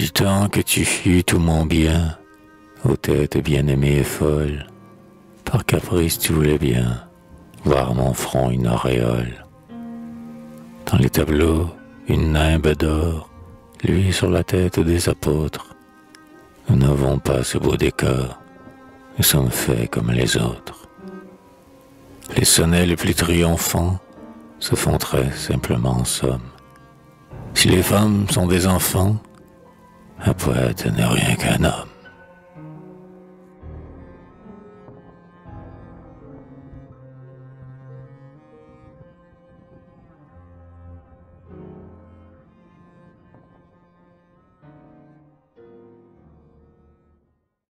du temps que tu fus tout mon bien, aux têtes bien-aimées et folles, par caprice tu voulais bien voir mon front une auréole. Dans les tableaux, une nimbe d'or, lui sur la tête des apôtres. Nous n'avons pas ce beau décor, nous sommes faits comme les autres. Les sonnets les plus triomphants se font très simplement en somme. Si les femmes sont des enfants, un poète n'est rien qu'un homme.